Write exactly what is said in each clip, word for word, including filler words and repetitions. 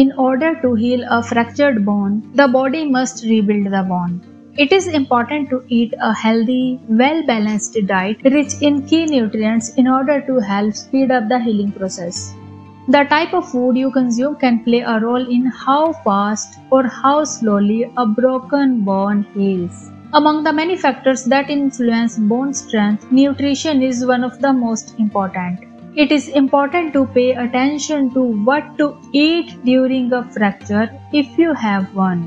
In order to heal a fractured bone, the body must rebuild the bone. It is important to eat a healthy, well-balanced diet rich in key nutrients in order to help speed up the healing process. The type of food you consume can play a role in how fast or how slowly a broken bone heals. Among the many factors that influence bone strength, nutrition is one of the most important. It is important to pay attention to what to eat during a fracture if you have one.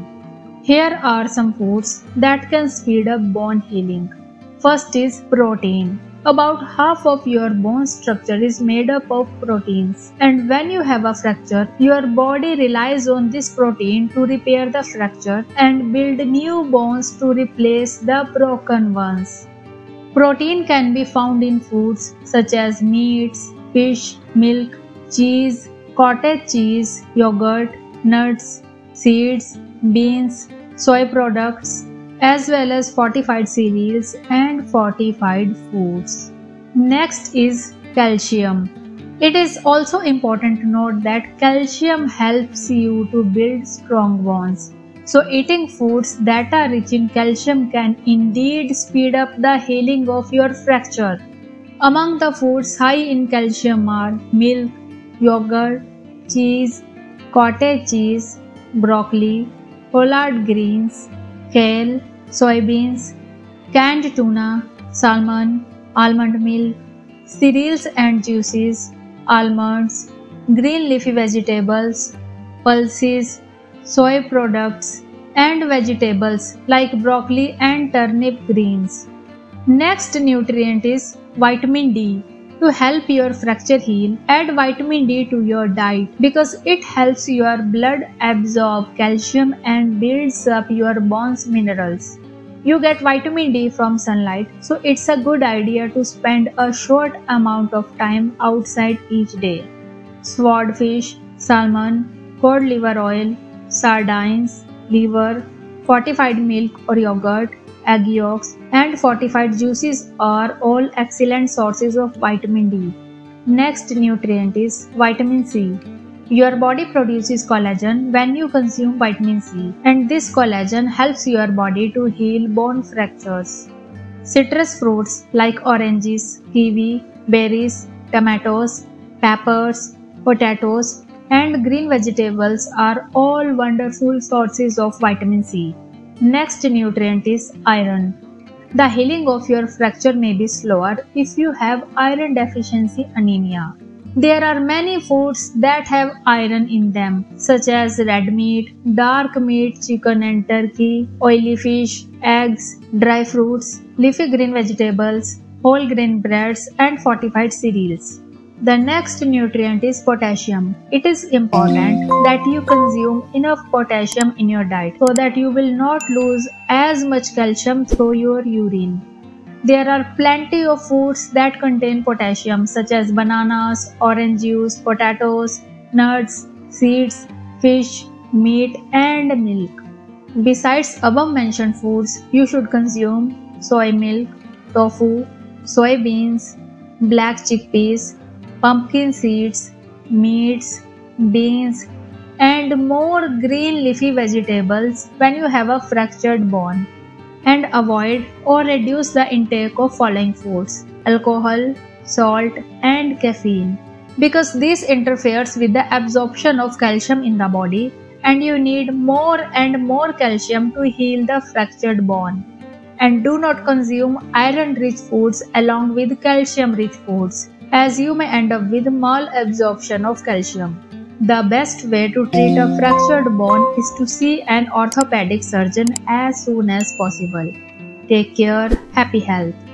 Here are some foods that can speed up bone healing. First is protein. About half of your bone structure is made up of proteins, and when you have a fracture, your body relies on this protein to repair the fracture and build new bones to replace the broken ones. Protein can be found in foods such as meats, fish, milk, cheese, cottage cheese, yogurt, nuts, seeds, beans, soy products, as well as fortified cereals and fortified foods. Next is calcium. It is also important to note that calcium helps you to build strong bones. So eating foods that are rich in calcium can indeed speed up the healing of your fracture. Among the foods high in calcium are milk, yogurt, cheese, cottage cheese, broccoli, collard greens, kale, soybeans, canned tuna, salmon, almond milk, cereals and juices, almonds, green leafy vegetables, pulses, soy products, and vegetables like broccoli and turnip greens. Next nutrient is vitamin D. To help your fracture heal, add vitamin D to your diet because it helps your blood absorb calcium and builds up your bones' minerals. You get vitamin D from sunlight, so it's a good idea to spend a short amount of time outside each day. Swordfish, salmon, cod liver oil, sardines, liver, fortified milk or yogurt, egg yolks, and fortified juices are all excellent sources of vitamin D. Next nutrient is vitamin C. Your body produces collagen when you consume vitamin C, and this collagen helps your body to heal bone fractures. Citrus fruits like oranges, kiwi, berries, tomatoes, peppers, potatoes, and green vegetables are all wonderful sources of vitamin C. Next nutrient is iron. The healing of your fracture may be slower if you have iron deficiency anemia. There are many foods that have iron in them, such as red meat, dark meat, chicken and turkey, oily fish, eggs, dry fruits, leafy green vegetables, whole grain breads, and fortified cereals. The next nutrient is potassium. It is important that you consume enough potassium in your diet so that you will not lose as much calcium through your urine. There are plenty of foods that contain potassium, such as bananas, orange juice, potatoes, nuts, seeds, fish, meat, and milk. Besides above mentioned foods, you should consume soy milk, tofu, soybeans, black chickpeas, pumpkin seeds, meats, beans, and more green leafy vegetables when you have a fractured bone, and avoid or reduce the intake of following foods: alcohol, salt, and caffeine, because this interferes with the absorption of calcium in the body, and you need more and more calcium to heal the fractured bone. And do not consume iron-rich foods along with calcium-rich foods, as you may end up with malabsorption of calcium. The best way to treat a fractured bone is to see an orthopedic surgeon as soon as possible. Take care. Happy health.